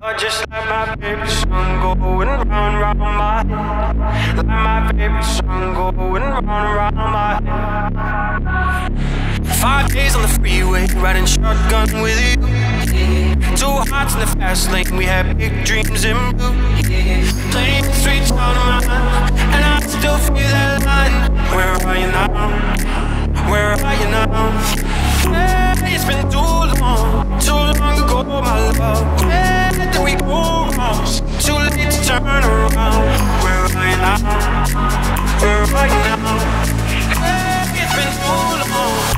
You're just like my favorite song going round my head. Like my favorite song going round my head. 5 days on the freeway, riding shotgun with you. 2 hearts in the fast lane, we had big dreams in blue. Playing the streets on mine, and I still feel that line. Where are you now? Where are you now? Hey, it's been too long ago, my love. Too late to turn around. Where are you now? Where are you now? It's been too long.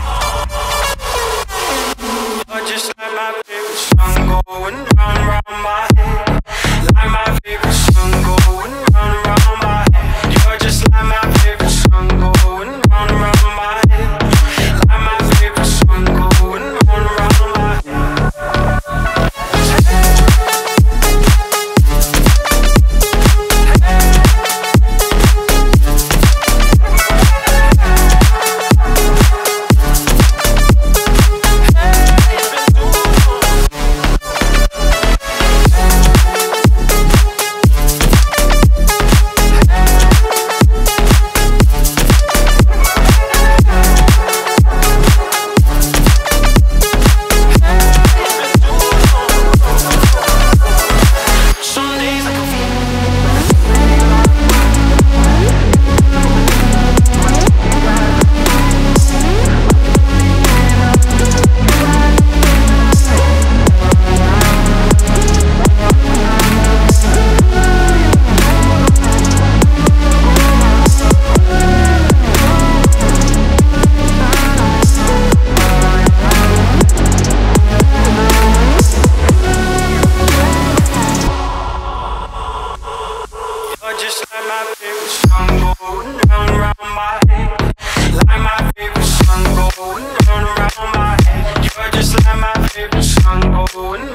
You're just like my favorite song going round my head. Like my favorite song going round my head. You're just like my favorite song going round my head. Like my favorite song going round my head. Just like my favorite song going round my head. Like my favorite song going round my head. You're just like my favorite song going.